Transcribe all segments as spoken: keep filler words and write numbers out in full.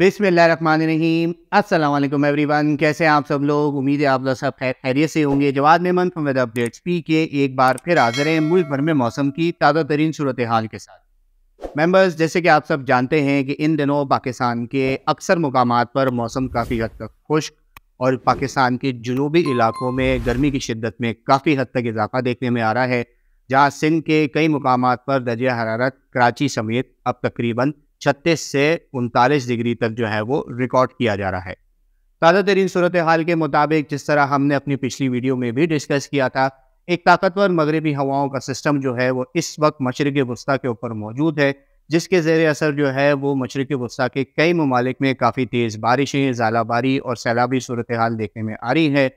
बिस्मिल्लाहिर्रहमानिर्रहीम। अस्सलाम वालेकुम एवरीवन। कैसे हैं आप सब लोग? उम्मीद है आप लोग सब खैरियत से होंगे। Jawad Memon from weather updates P K एक बार फिर हाजिर हैं मुल्क भर में मौसम की ताज़ा तरीन सूरत हाल के साथ। मेंबर्स, जैसे कि आप सब जानते हैं कि इन दिनों पाकिस्तान के अक्सर मुकामात पर मौसम काफ़ी हद तक खुश्क और पाकिस्तान के जुनूबी इलाकों में गर्मी की शिद्दत में काफ़ी हद तक इजाफा देखने में आ रहा है, जहाँ सिंध के कई मुकामात पर दर्जे हरारत कराची समेत अब तकरीबन छत्तीस से उनतालीस डिग्री तक जो है वो रिकॉर्ड किया जा रहा है। ताज़ा तरीन सूरत हाल के मुताबिक, जिस तरह हमने अपनी पिछली वीडियो में भी डिस्कस किया था, एक ताकतवर मगरबी हवाओं का सिस्टम जो है वो इस वक्त मशरिक़ वस्ता के ऊपर मौजूद है, जिसके ज़ेर असर जो है वो मशरिक़ वस्ता के कई ममालिक में काफ़ी तेज़ बारिशें, ज़ालाबारी और सैलाबी सूरत हाल देखने में आ रही है।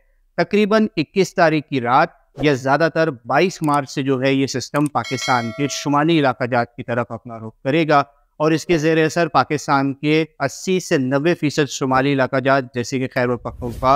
तकरीबन इक्कीस तारीख की रात या ज़्यादातर बाईस मार्च से जो है ये सिस्टम पाकिस्तान के शुमाली इलाकाजात की तरफ अपना रुख करेगा और इसके ज़ेर असर पाकिस्तान के अस्सी से नब्बे फीसद शुमाली इलाकाजात जैसे कि खैबर पख्तूनख्वा,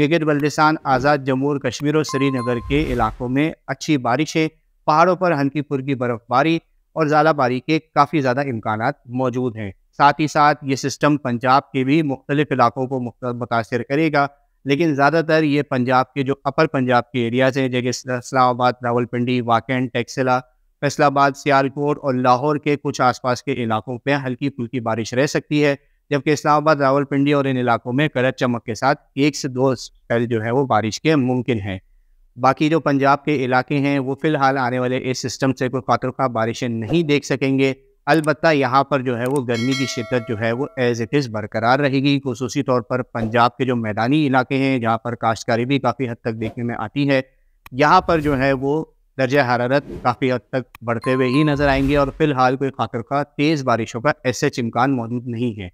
गिलगित बल्तिस्तान, आज़ाद जम्मूर कश्मीर और श्रीनगर के इलाकों में अच्छी बारिशें, पहाड़ों पर हल्की फुल्की बर्फ़बारी और ज़ालाबारी के काफ़ी ज़्यादा इम्कान मौजूद हैं। साथ ही साथ ये सिस्टम पंजाब के भी मुख्तलिफ़ इलाक़ों को मुतासर करेगा, लेकिन ज़्यादातर ये पंजाब के जो अपर पंजाब के एरियाज़ हैं, जैसे इस्लामाबाद, रावलपिंडी, वाकेंड, टैक्सिला, फैसलाबाद, सियालकोट और लाहौर के कुछ आसपास के इलाकों पे हल्की फुल्की बारिश रह सकती है, जबकि इस्लामाबाद, रावलपिंडी और इन इलाकों में गरज चमक के साथ एक से दो पहले जो है वो बारिश के मुमकिन हैं। बाकी जो पंजाब के इलाके हैं वो फ़िलहाल आने वाले इस सिस्टम से कोई खातरख्वाह बारिशें नहीं देख सकेंगे। अलबत्ता यहाँ पर जो है वो गर्मी की शिद्दत जो है वो एज़ इट इज़ बरकरार रहेगी। खुसूसी तौर पर पंजाब के जो मैदानी इलाके हैं, जहाँ पर काश्तकारी भी काफ़ी हद तक देखने में आती है, यहाँ पर जो है वो दर्जा हरारत काफ़ी हद तक बढ़ते हुए ही नज़र आएंगे और फ़िलहाल कोई खातरख्वाह तेज़ बारिशों का ऐसे इम्कान मौजूद नहीं है।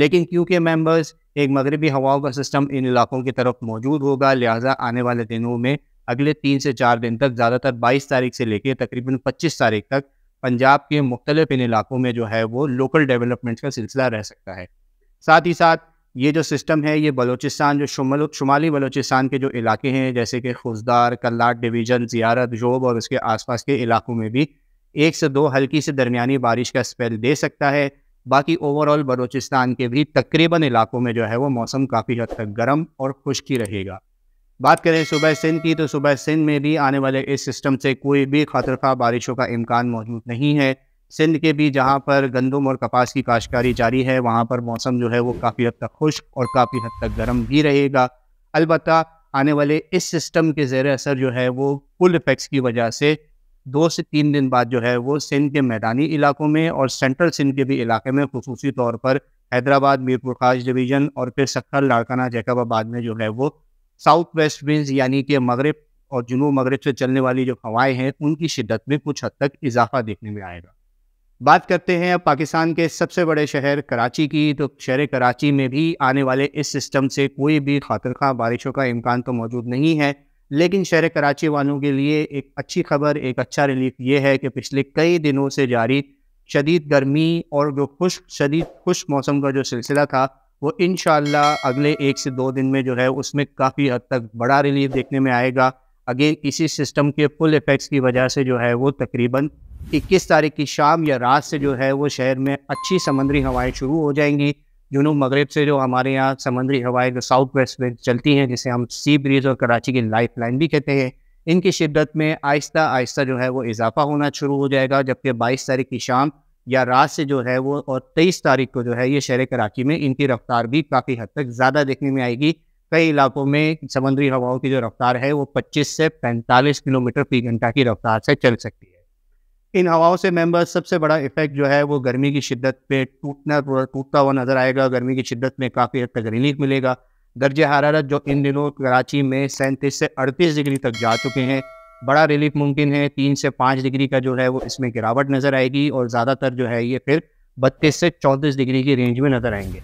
लेकिन क्योंकि मेंबर्स एक मगरबी हवाओं का सिस्टम इन इलाकों की तरफ मौजूद होगा, लिहाजा आने वाले दिनों में अगले तीन से चार दिन तक, ज़्यादातर बाईस तारीख से लेकर तकरीबन पच्चीस तारीख तक पंजाब के मुख्तलिफ इन इलाकों में जो है वो लोकल डेवलपमेंट्स का सिलसिला रह सकता है। साथ ही साथ ये जो सिस्टम है ये बलोचिस्तान, जो शुमल शुमाली बलोचिस्तान के जो इलाके हैं, जैसे कि खुजदार, कल्लाट डिवीज़न, ज़ियारत, जोब और उसके आसपास के इलाकों में भी एक से दो हल्की से दरमियानी बारिश का स्पेल दे सकता है। बाकी ओवरऑल बलोचिस्तान के भी तकरीबन इलाकों में जो है वो मौसम काफ़ी हद तक गर्म और खुश्की रहेगा। बात करें सूबा सिंध की, तो सूबा सिंध में भी आने वाले इस सिस्टम से कोई भी खातरख्वाह बारिशों का इम्कान मौजूद नहीं है। सिंध के भी जहाँ पर गंदम और कपास की काश्तकारी जारी है, वहाँ पर मौसम जो है वो काफ़ी हद तक खुश्क और काफ़ी हद तक गर्म भी रहेगा। अलबत्ता आने वाले इस सिस्टम के ज़ेर असर जो है वो फुल इफेक्ट्स की वजह से दो से तीन दिन बाद जो है वो सिंध के मैदानी इलाकों में और सेंट्रल सिंध के भी इलाके में, खुसूसी तौर पर हैदराबाद, मीरपुर खास डिवीज़न और फिर सक्खर, लाड़काना, जैकबाबाद में जो है वो साउथ वेस्ट विंड्स यानी कि मगरब और जुनूब मगरब से चलने वाली जो हवाएँ हैं उनकी शिद्दत में कुछ हद तक इजाफा देखने में आएगा। बात करते हैं अब पाकिस्तान के सबसे बड़े शहर कराची की, तो शहर कराची में भी आने वाले इस सिस्टम से कोई भी खातरख्वाह बारिशों का इम्कान तो मौजूद नहीं है। लेकिन शहर कराची वालों के लिए एक अच्छी खबर, एक अच्छा रिलीफ ये है कि पिछले कई दिनों से जारी शदीद गर्मी और जो खुश्क शदीद खुश्क मौसम का जो सिलसिला था वो इंशाअल्लाह अगले एक से दो दिन में जो है उसमें काफ़ी हद तक बड़ा रिलीफ देखने में आएगा। अगेन इसी सिस्टम के फुल इफेक्ट्स की वजह से जो है वो तकरीबन इक्कीस तारीख की शाम या रात से जो है वो शहर में अच्छी समंदरी हवाएं शुरू हो जाएंगी। जुनूब मगरब से जो हमारे यहाँ समंदरी हवाएं जो साउथ वेस्ट में चलती हैं, जिसे हम सी ब्रीज और कराची की लाइफ लाइन भी कहते हैं, इनकी शिद्दत में आहिस्ता आहिस्ता जो है वो इजाफा होना शुरू हो जाएगा, जबकि बाईस तारीख की शाम या रात से जो है वो और तेईस तारीख को जो है ये शहर कराची में इनकी रफ्तार भी काफ़ी हद तक ज़्यादा देखने में आएगी। कई इलाकों में समंदरी हवाओं की जो रफ्तार है वो पच्चीस से पैंतालीस किलोमीटर फी घंटा की रफ्तार से चल सकती है। इन हवाओं से मेंबर्स सबसे बड़ा इफेक्ट जो है वो गर्मी की शिद्दत पे टूटना टूटता हुआ नज़र आएगा। गर्मी की शिद्दत में काफ़ी हद तक रिलीफ मिलेगा। दर्जे हरारत जो इन दिनों कराची में सैंतीस से अड़तीस डिग्री तक जा चुके हैं, बड़ा रिलीफ मुमकिन है। तीन से पाँच डिग्री का जो है वो इसमें गिरावट नज़र आएगी और ज़्यादातर जो है ये फिर बत्तीस से चौंतीस डिग्री की रेंज में नज़र आएंगे।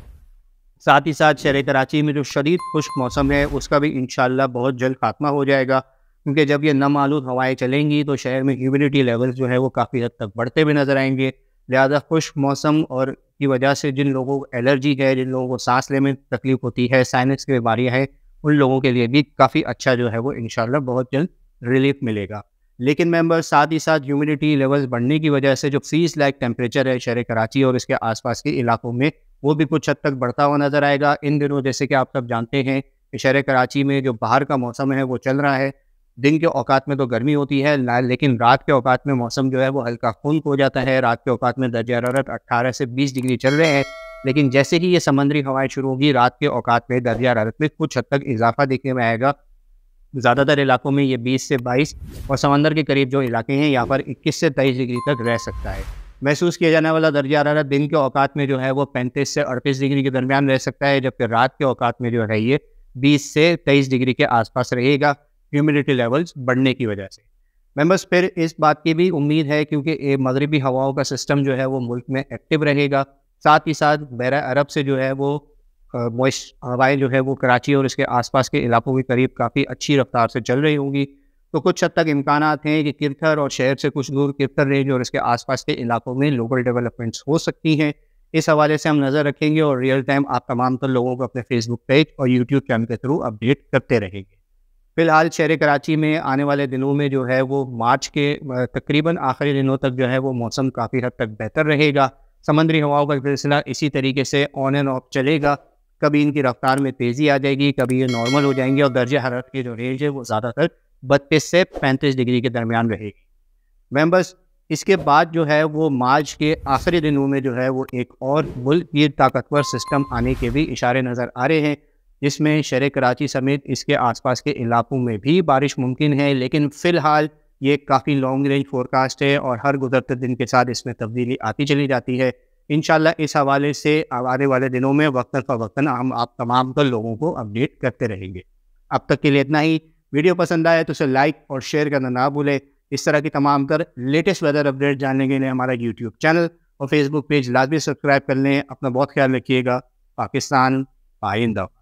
साथ ही साथ शहर कराची में जो शदीद खुश्क मौसम है उसका भी इंशाअल्लाह बहुत जल्द खात्मा हो जाएगा, क्योंकि जब ये नम आलूद हवाएँ चलेंगी तो शहर में ह्यूमिडिटी लेवल्स जो है वो काफ़ी हद तक बढ़ते हुए नज़र आएंगे। लिहाजा खुश्क मौसम और की वजह से जिन लोगों को एलर्जी है, जिन लोगों को सांस लेने में तकलीफ होती है, साइनस की बीमारियाँ हैं, उन लोगों के लिए भी काफ़ी अच्छा जो है वो इंशाअल्लाह बहुत जल्द रिलीफ मिलेगा। लेकिन मेंबर्स साथ ही साथ ह्यूमिडिटी लेवल्स बढ़ने की वजह से जो फ्रीज लाइक टेम्परेचर है शहर कराची और इसके आसपास के इलाकों में वो भी कुछ हद तक बढ़ता हुआ नज़र आएगा। इन दिनों जैसे कि आप सब जानते हैं कि शहर कराची में जो बाहर का मौसम है वो चल रहा है। दिन के औकात में तो गर्मी होती है, लेकिन रात के औकात में मौसम जो है वो हल्का खुनक हो जाता है। रात के औकात में दर्जा हरारत अट्ठारह से बीस डिग्री चल रहे हैं, लेकिन जैसे ही ये समंदरी हवाएं शुरू होगी रात के औकात में दर्जा हरारत में कुछ हद तक इजाफा देखने में आएगा। ज़्यादातर इलाकों में ये बीस से बाईस और समंदर के करीब जो इलाके हैं यहाँ पर इक्कीस से तेईस डिग्री तक रह सकता है। महसूस किया जाने वाला दर्जा हरारत दिन के औकात में जो है वो पैंतीस से अड़तीस डिग्री के दरमियान रह सकता है, जबकि रात के औकात में जो है ये बीस से तेईस डिग्री के आसपास रहेगा, ह्यूमिडिटी लेवल्स बढ़ने की वजह से। मेंबर्स फिर इस बात की भी उम्मीद है क्योंकि मगरिबी हवाओं का सिस्टम जो है वो मुल्क में एक्टिव रहेगा, साथ ही साथ बहरा अरब से जो है वो मॉइस्ट हवाएँ जो है वो कराची और इसके आसपास के इलाकों के करीब काफ़ी अच्छी रफ्तार से चल रही होंगी। तो कुछ हद तक इम्कानात हैं कि किरथर और शहर से कुछ दूर किरथर रेंज और इसके आसपास के इलाकों में लोकल डेवलपमेंट्स हो सकती हैं। इस हवाले से हम नज़र रखेंगे और रियल टाइम आप तमाम तर लोगों को अपने फेसबुक पेज और यूट्यूब चैनल के थ्रू अपडेट करते रहेंगे। फ़िलहाल शहर कराची में आने वाले दिनों में जो है वो मार्च के तकरीबन आखिरी दिनों तक जो है वो मौसम काफ़ी हद तक बेहतर रहेगा। समंदरी हवाओं का सिलसिला इसी तरीके से ऑन एंड ऑफ चलेगा, कभी इनकी रफ्तार में तेज़ी आ जाएगी, कभी ये नॉर्मल हो जाएंगे और दर्जे हरारत की जो रेंज है वो ज़्यादातर बत्तीस से पैंतीस डिग्री के दरमियान रहेगी। मेंबर्स इसके बाद जो है वो मार्च के आखिरी दिनों में जो है वो एक और मुल्क ये ताकतवर सिस्टम आने के भी इशारे नज़र आ रहे हैं, जिसमें शहर कराची समेत इसके आसपास के इलाकों में भी बारिश मुमकिन है। लेकिन फ़िलहाल ये काफ़ी लॉन्ग रेंज फोरकास्ट है और हर गुजरते दिन के साथ इसमें तब्दीली आती चली जाती है। इंशाल्लाह इस हवाले से आने वाले दिनों में वक्तन फ़वक्तन हम आप तमाम तर लोगों को अपडेट करते रहेंगे। अब तक के लिए इतना ही। वीडियो पसंद आए तो उसे लाइक और शेयर करना ना भूलें। इस तरह की तमाम तर लेटेस्ट वेदर अपडेट जानने के लिए हमारा यूट्यूब चैनल और फेसबुक पेज लाजमी सब्सक्राइब कर लें। अपना बहुत ख्याल रखिएगा। पाकिस्तान आइंदा।